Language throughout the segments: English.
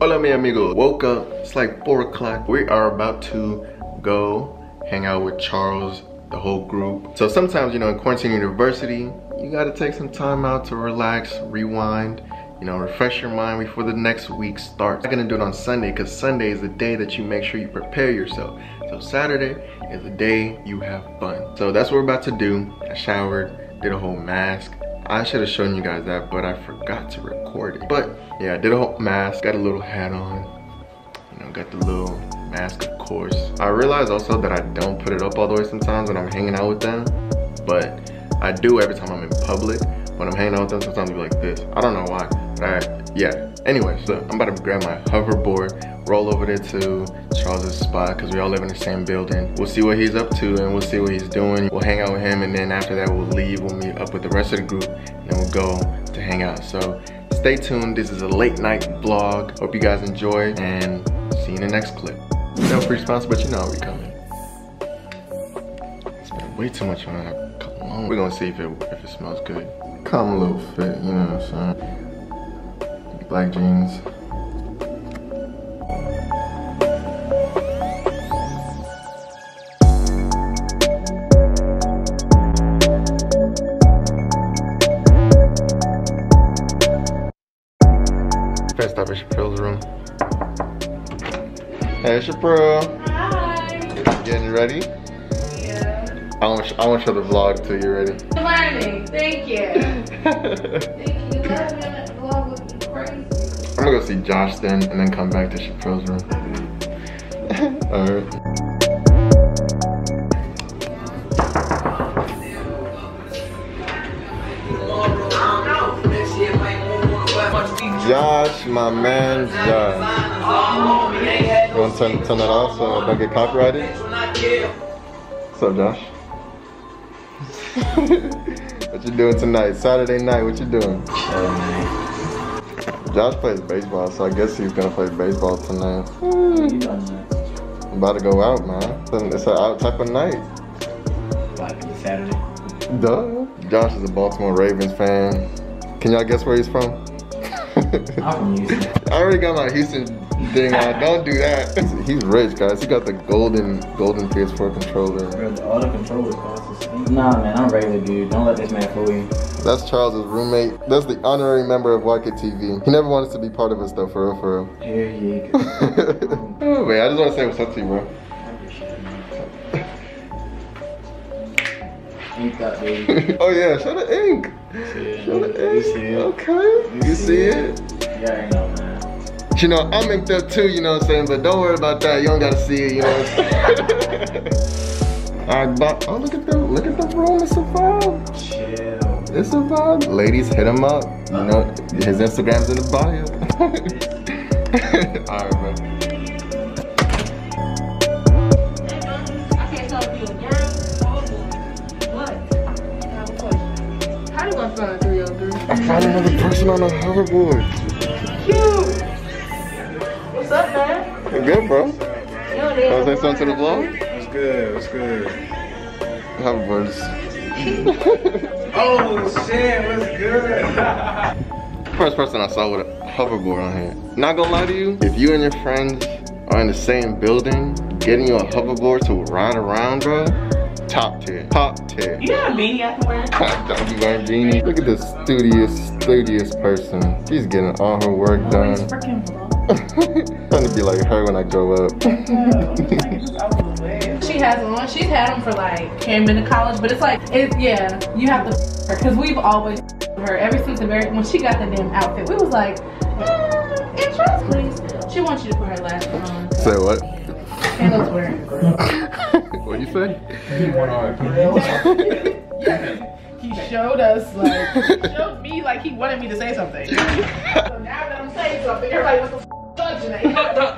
Hola mi amigos, woke up, it's like 4 o'clock. We are about to go hang out with Charles, the whole group. So sometimes, you know, in Quarantine University, you gotta take some time out to relax, rewind, you know, refresh your mind before the next week starts. I'm gonna do it on Sunday because Sunday is the day that you make sure you prepare yourself. So Saturday is the day you have fun. So that's what we're about to do. I showered, did a whole mask. I should have shown you guys that, but I forgot to record it. But yeah, I did a whole mask, got a little hat on, you know, got the little mask, of course. I realized also that I don't put it up all the way sometimes when I'm hanging out with them, but I do every time I'm in public. When I'm hanging out with them, sometimes I'll be like this. I don't know why, but yeah. Anyway, so I'm about to grab my hoverboard, roll over there to Charles's spot, because we all live in the same building. We'll see what he's up to, and we'll see what he's doing. We'll hang out with him, and then after that, we'll leave. We'll meet up with the rest of the group, and then we'll go to hang out. So stay tuned. This is a late night vlog. Hope you guys enjoy, and see you in the next clip. Self-free sponsor, but you know how we coming. I spent way too much on that. We're gonna see if it smells good. Come a little fit, you know what I'm saying? Black jeans. First stop at Chappelle's room. Hey Chappelle. Hi. Getting ready? I want to show the vlog till you're ready. Good morning. Thank you. Thank you. That vlog would be crazy. I'm gonna go see Josh then, and then come back to Chappelle's room. Alright. Josh, my man, Josh. You want to turn that off so I don't get copyrighted? What's up, Josh? What you doing tonight? Saturday night, what you doing? Josh plays baseball, so I guess he's gonna play baseball tonight. I'm about to go out, man. It's an out type of night. Like Saturday? Duh. Josh is a Baltimore Ravens fan. Can y'all guess where he's from? I'm from Houston. I already got my Houston thing on. Don't do that. He's rich, guys. He got the golden PS4 controller. Bro, all the controllers cost the same. Nah, man, I'm regular, dude. Don't let this man fool you. That's Charles's roommate. That's the honorary member of YKTV. He never wanted to be part of us, though, for real, for real. Here you go. Oh, man, I just want to say what's up to you, bro. Ink that, baby. Oh, yeah, show the ink. Show the ink. You see it? Okay. You see it? Yeah, I know, man. You know, I'm inked up too, you know what I'm saying? But don't worry about that. You don't gotta see it, you know what I'm saying? Alright, but oh, look at the room. It's a vibe. Chill. It's a vibe. Ladies, hit him up. You know, his Instagram's in the bio. Alright, bro. Okay, so if you're young, what? I have a question. How do I find 303? I found another person on a hoverboard. Cute. What's up, man? You're good, bro. Wanna say something to the vlog? It's good, it's good. Have a voice. Oh shit, what's good? First person I saw with a hoverboard on here. Not gonna lie to you, if you and your friends are in the same building, getting you a hoverboard to ride around, bro, top tier, top tier. You got a beanie I can wear? Don't be wearing beanie. Look at this studious person. She's getting all her work done. I'm trying to be like her when I grow up. She has one. She's had them for like, came into college, but it's like, yeah, you have to f her, because we've always f her ever since the very, when she got the damn outfit, we was like, intros please. She wants you to put her last one on. Say what? And those wearing What you say? He showed us, like, he showed me like he wanted me to say something. So now that I'm saying something, everybody wants to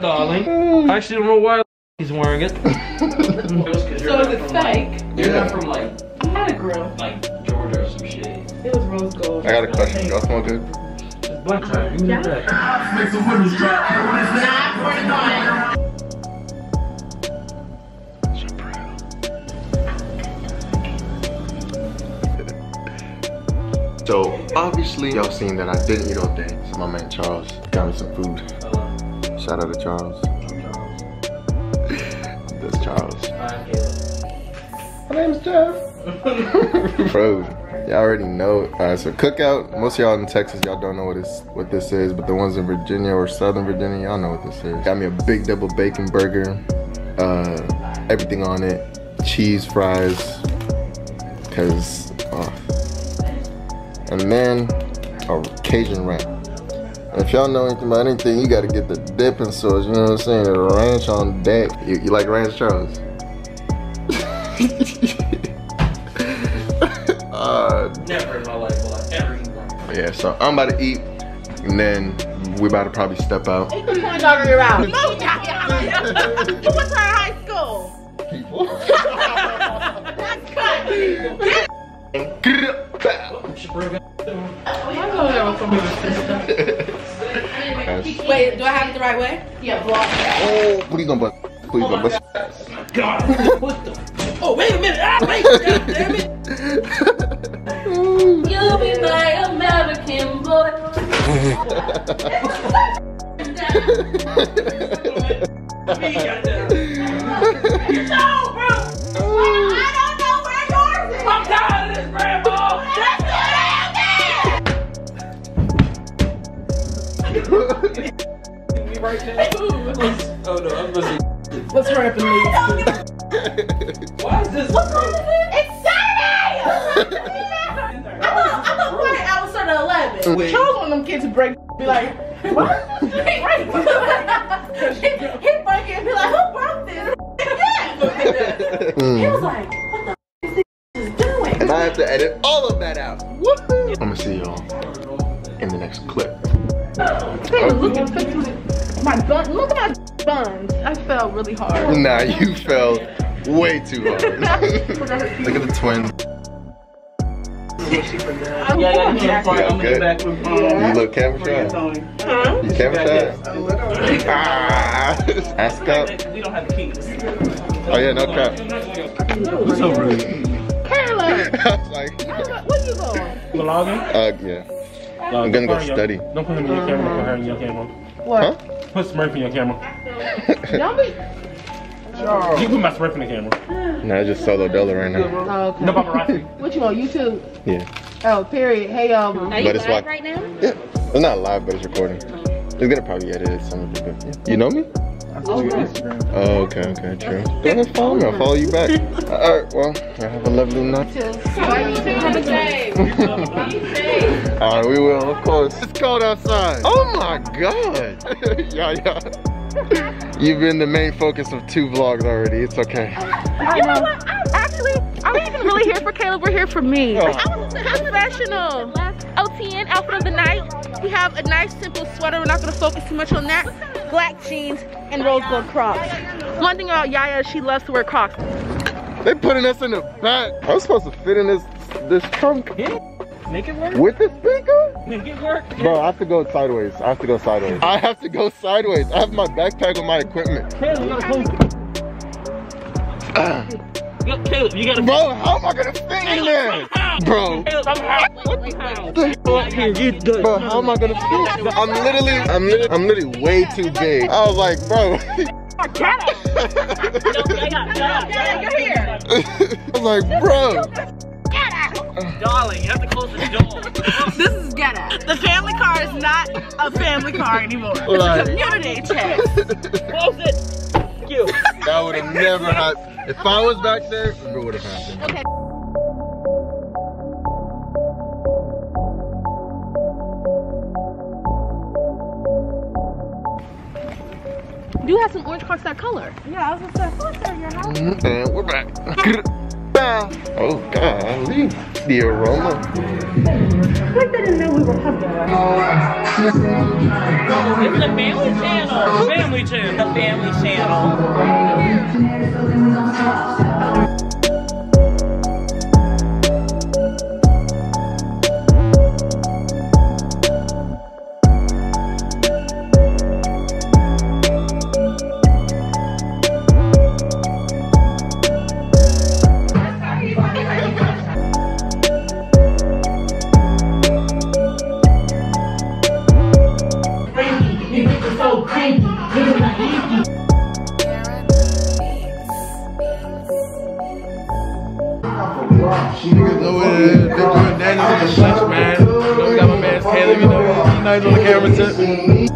darling, I actually don't know why he's wearing it. So is it fake? You're not from like, I had a girl like Georgia or some shit. It was rose gold. I got a question. Y'all smell good? It's black time. Give me that. Make some windows drop. So obviously y'all seen that I didn't eat all day. So my man Charles got me some food. Shout out to Charles. That's Charles. My name's Jeff. Bro, y'all already know it. Alright, so Cookout. Most of y'all in Texas, y'all don't know what this is, but the ones in Virginia or Southern Virginia, y'all know what this is. Got me a big double bacon burger. Everything on it. Cheese fries. Cause and then a Cajun ranch. If y'all know anything about anything, you gotta get the dipping sauce, you know what I'm saying? The ranch on deck. You like ranch, Charles? Never in my life will I ever eat ranch. Yeah, so I'm about to eat, and then we about to probably step out. It's the point of your house. No, you went to high school. People. That's cut. Wait, do I have it the right way? Yeah, block. Oh, please don't bust. Please don't bust. Oh my God. What the? Oh, wait a minute. Ah, wait. God damn it. You'll be my American boy. No, bro. I don't know where yours is. I'm tired of this, grandma. That's right now. Oh no, I'm listening. What's happening? Why is this? What's wrong with it? It's Saturday! I'm a party outside at 11. Wait. Charles want them kids to break be like, what? Right? He broke it and be like, who broke this? Yeah. He was like, what the f is this doing? And I have to edit all of that out. Woohoo! I'm gonna see y'all in the next clip. Look at my buns. I fell really hard. Nah, you fell way too hard. Look at the twins. You look camera shy. Huh? You camera shy? Ah, ask up. We don't have the keys. Oh yeah, no crap. What's up, really? Caroline. I was like, where you going? Vlogging? Yeah. I'm gonna go study. Don't put him in your camera. Put her in your camera. What? Huh? Put Smurf in your camera. Don't be. You put my Smurf in the camera. Nah, I just solo Della right now. Oh, okay. No paparazzi. What you on YouTube? Yeah. Oh, period. Hey y'all. Are you live right now? Yeah. It's not live, but it's recording. It's gonna probably edit some of it. You know me? Oh, okay, okay, true. Don't follow me, I'll follow you back. Alright, well, I have a lovely night. Why you doing today? Alright, we will, of course. It's cold outside. Oh my God. Yeah. You've been the main focus of 2 vlogs already. It's okay. You know what? Actually, are we even really here for Caleb? We're here for me. Oh. I was professional. OTN, outfit of the night. We have a nice, simple sweater. We're not going to focus too much on that. Black jeans and rose gold Crocs. One thing about Yaya, she loves to wear Crocs. They putting us in the back. I'm supposed to fit in this trunk. Yeah. Make it work? With this speaker? Make it work? Yeah. Bro, I have to go sideways. I have to go sideways. I have to go sideways. I have my backpack with my equipment. Caleb, you gotta look, Caleb, you gotta bro, how am I gonna fit in there? Bro. Caleb, I'm out. Bro, how am I gonna fit? I'm literally way too big. I was like, bro. I was like, bro. Darling, you have to close the door. This is ghetto. The family car is not a family car anymore. It's a community check. Close it. You. That would have never happened. If I was back there, it would have happened. Okay. You have some orange Crocs that color. Yeah, I was gonna say, what's that in your house? And we're back. Oh, golly. The aroma. Like they didn't know we were hungry. It's the family channel. Family channel. The family channel. thank you. It was like, thank you. She niggas know what it is. They doing that in the lunch, man. You know, we got my man Taylor, you know, he's nice on the camera too.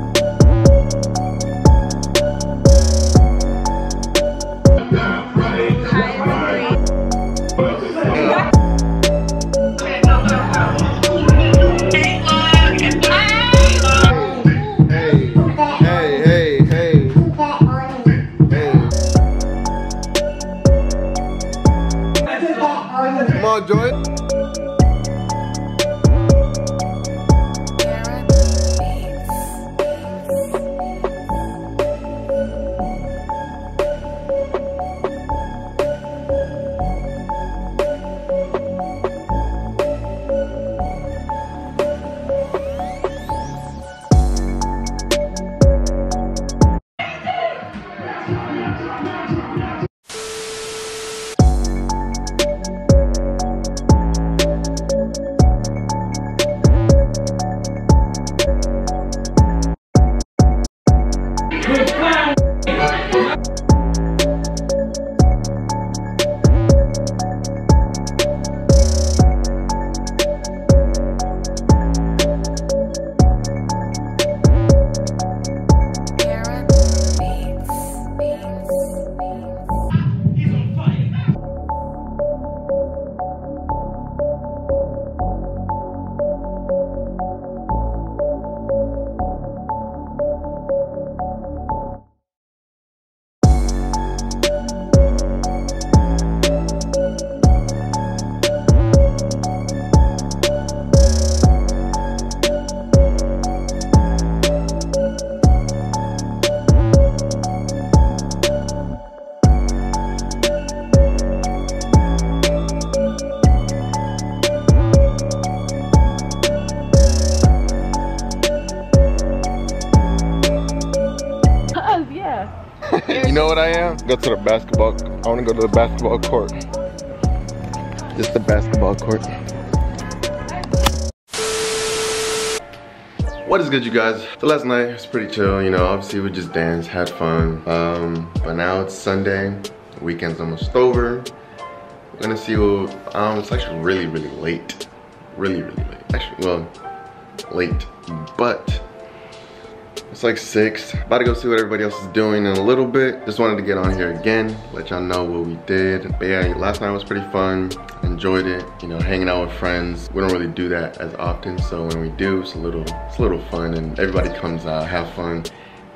You know what I am? Go to the basketball. I want to go to the basketball court. Just the basketball court. What is good, you guys? So last night was pretty chill. You know, obviously we just danced, had fun. But now it's Sunday. The weekend's almost over. We're gonna see what. It's actually really late. Really late. Actually, well, late, but. It's like 6. About to go see what everybody else is doing in a little bit. Just wanted to get on here again, let y'all know what we did. But yeah, last night was pretty fun. Enjoyed it. You know, hanging out with friends. We don't really do that as often, so when we do, it's a little fun. And everybody comes out, have fun,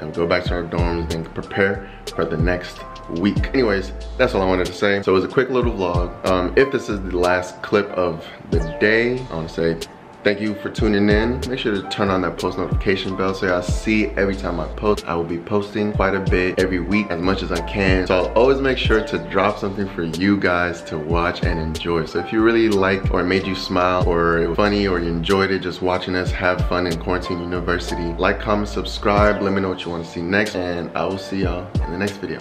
and we go back to our dorms and prepare for the next week. Anyways, that's all I wanted to say. So it was a quick little vlog. If this is the last clip of the day, I want to say. Thank you for tuning in. Make sure to turn on that post notification bell so y'all see every time I post. I will be posting quite a bit every week, as much as I can. So I'll always make sure to drop something for you guys to watch and enjoy. So if you really liked, or it made you smile, or it was funny, or you enjoyed it, just watching us have fun in Quarantine University, like, comment, subscribe, let me know what you want to see next, and I will see y'all in the next video.